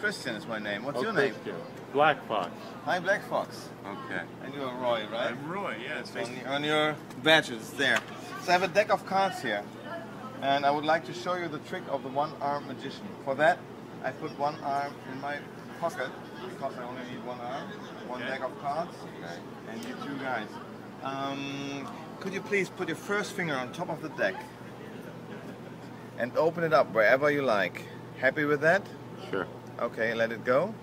Christian is my name. What's your name? Christian. Black Fox. Hi, Black Fox. Okay. And you're Roy, right? I'm Roy, yes. On your badges there. So I have a deck of cards here, and I would like to show you the trick of the one-armed magician. For that, I put one arm in my pocket, because I only need one arm, one deck of cards, and you two guys. Could you please put your first finger on top of the deck and open it up wherever you like? Happy with that? Sure. Okay, let it go.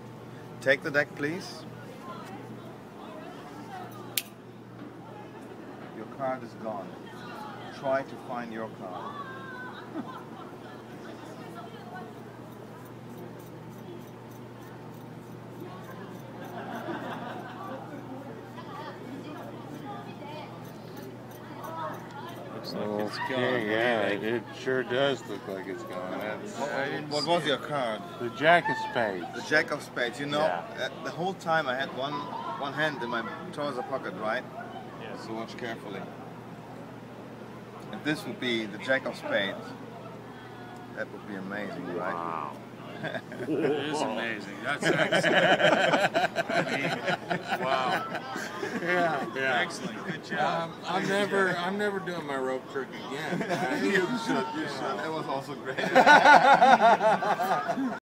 Take the deck, please. Your card is gone. Try to find your card. Like it's gone. Yeah, it sure does look like it's gone. What was your card? The Jack of Spades. The Jack of Spades. You know, the whole time I had one hand in my trouser pocket, right? Yes. So watch carefully. If this would be the Jack of Spades, that would be amazing, right? Wow. It is amazing. That's excellent. I mean, wow. Yeah. Excellent. Good job. I'm never doing my rope trick again. You should. That was also great.